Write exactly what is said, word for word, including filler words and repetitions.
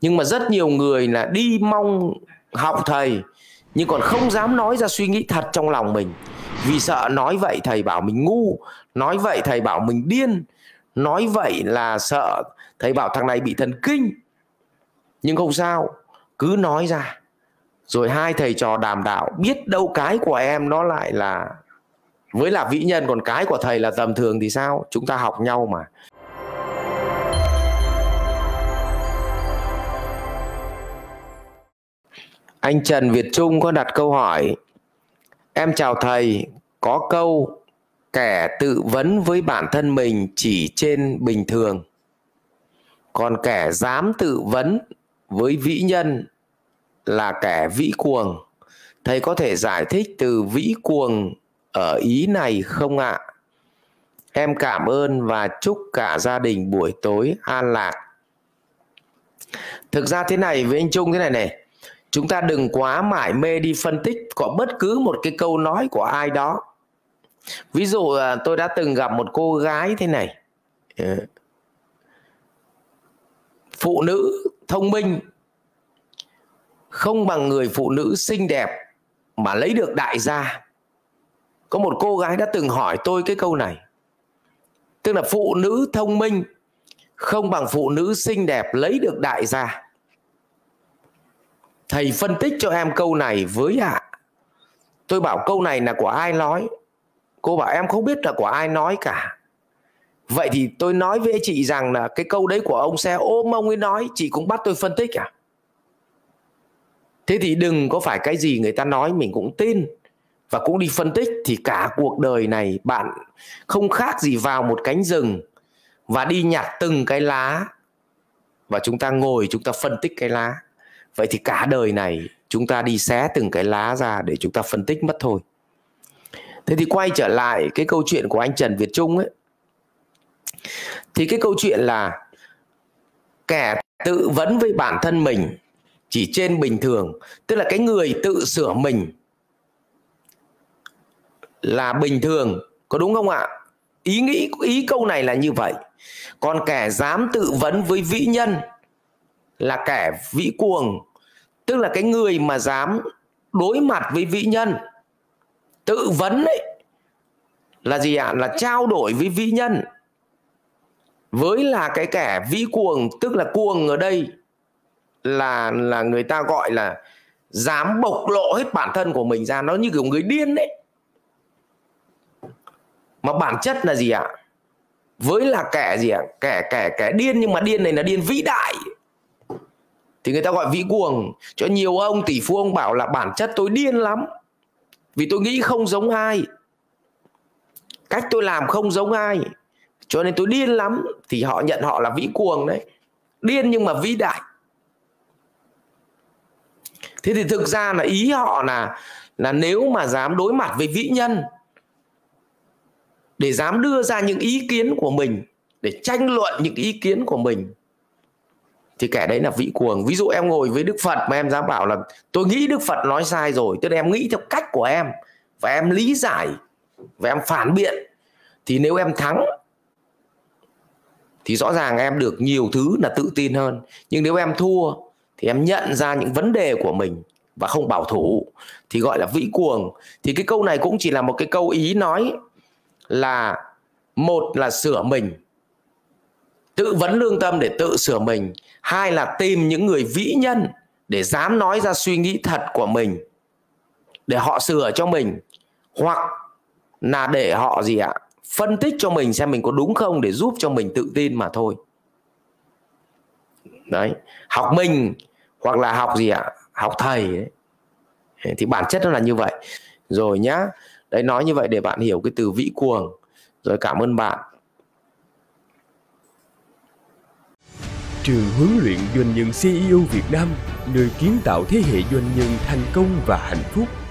Nhưng mà rất nhiều người là đi mong học thầy nhưng còn không dám nói ra suy nghĩ thật trong lòng mình, vì sợ nói vậy thầy bảo mình ngu, nói vậy thầy bảo mình điên, nói vậy là sợ thầy bảo thằng này bị thần kinh. Nhưng không sao, cứ nói ra. Rồi hai thầy trò đàm đạo, biết đâu cái của em nó lại là với là vĩ nhân, còn cái của thầy là tầm thường thì sao? Chúng ta học nhau mà. Anh Trần Việt Trung có đặt câu hỏi: em chào thầy, có câu kẻ tự vấn với bản thân mình chỉ trên bình thường, còn kẻ dám tự vấn với vĩ nhân là kẻ vĩ cuồng. Thầy có thể giải thích từ vĩ cuồng ở ý này không ạ? À? Em cảm ơn và chúc cả gia đình buổi tối an lạc. Thực ra thế này với anh Trung thế này này, chúng ta đừng quá mải mê đi phân tích có bất cứ một cái câu nói của ai đó. Ví dụ tôi đã từng gặp một cô gái thế này, phụ nữ thông minh không bằng người phụ nữ xinh đẹp mà lấy được đại gia. Có một cô gái đã từng hỏi tôi cái câu này, tức là phụ nữ thông minh không bằng phụ nữ xinh đẹp lấy được đại gia. Thầy phân tích cho em câu này với ạ. À, tôi bảo câu này là của ai nói? Cô bảo em không biết là của ai nói cả. Vậy thì tôi nói với chị rằng là cái câu đấy của ông xe ôm ông ấy nói, chị cũng bắt tôi phân tích à? Thế thì đừng có phải cái gì người ta nói mình cũng tin và cũng đi phân tích, thì cả cuộc đời này bạn không khác gì vào một cánh rừng và đi nhặt từng cái lá và chúng ta ngồi chúng ta phân tích cái lá. Vậy thì cả đời này chúng ta đi xé từng cái lá ra để chúng ta phân tích mất thôi. Thế thì quay trở lại cái câu chuyện của anh Trần Việt Trung ấy, thì cái câu chuyện là kẻ tự vấn với bản thân mình chỉ trên bình thường, tức là cái người tự sửa mình là bình thường, có đúng không ạ? Ý nghĩ ý câu này là như vậy. Còn kẻ dám tự vấn với vĩ nhân là kẻ vĩ cuồng, tức là cái người mà dám đối mặt với vĩ nhân. Tự vấn ấy là gì ạ? Là trao đổi với vĩ nhân. Với là cái kẻ vĩ cuồng, tức là cuồng ở đây là là người ta gọi là dám bộc lộ hết bản thân của mình ra, nó như kiểu người điên đấy. Mà bản chất là gì ạ? Với là kẻ gì ạ? Kẻ kẻ kẻ điên, nhưng mà điên này là điên vĩ đại. Thì người ta gọi vĩ cuồng. Cho nhiều ông tỷ phú ông bảo là bản chất tôi điên lắm, vì tôi nghĩ không giống ai, cách tôi làm không giống ai, cho nên tôi điên lắm. Thì họ nhận họ là vĩ cuồng đấy. Điên nhưng mà vĩ đại. Thế thì thực ra là ý họ là Là nếu mà dám đối mặt với vĩ nhân, để dám đưa ra những ý kiến của mình, để tranh luận những ý kiến của mình, thì kẻ đấy là vĩ cuồng. Ví dụ em ngồi với Đức Phật mà em dám bảo là tôi nghĩ Đức Phật nói sai rồi, tức là em nghĩ theo cách của em và em lý giải và em phản biện, thì nếu em thắng thì rõ ràng em được nhiều thứ là tự tin hơn. Nhưng nếu em thua thì em nhận ra những vấn đề của mình và không bảo thủ, thì gọi là vĩ cuồng. Thì cái câu này cũng chỉ là một cái câu ý nói là một là sửa mình, tự vấn lương tâm để tự sửa mình, hai là tìm những người vĩ nhân để dám nói ra suy nghĩ thật của mình để họ sửa cho mình, hoặc là để họ gì ạ? Phân tích cho mình xem mình có đúng không, để giúp cho mình tự tin mà thôi. Đấy, học mình hoặc là học gì ạ? Học thầy ấy. Thì bản chất nó là như vậy. Rồi nhá. Đấy, nói như vậy để bạn hiểu cái từ vĩ cuồng. Rồi, cảm ơn bạn. Trường huấn luyện doanh nhân xê i ô Việt Nam, nơi kiến tạo thế hệ doanh nhân thành công và hạnh phúc.